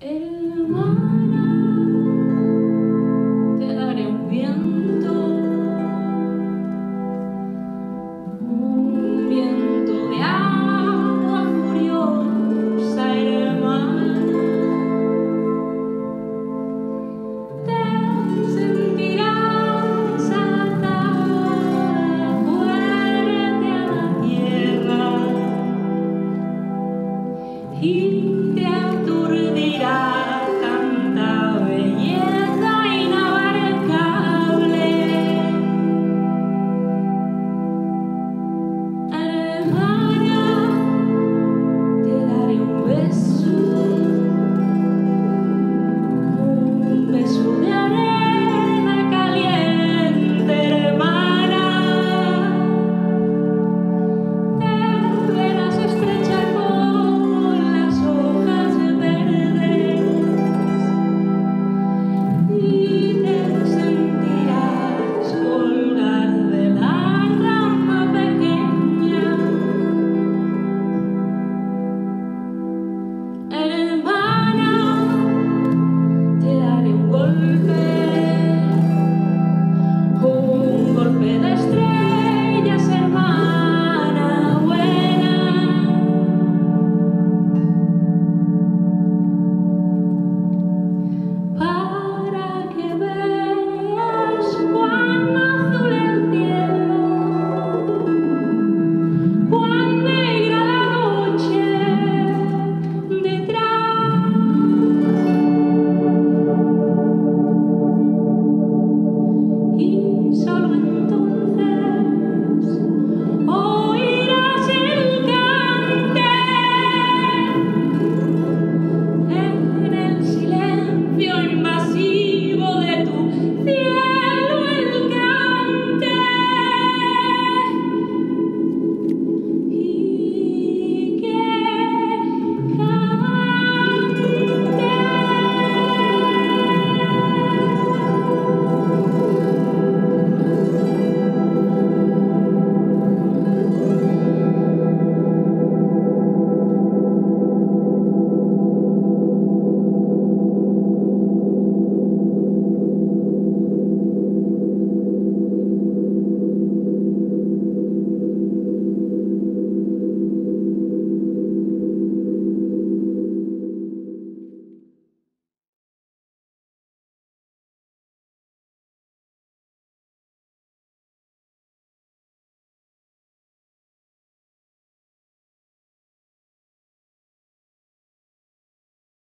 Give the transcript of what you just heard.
él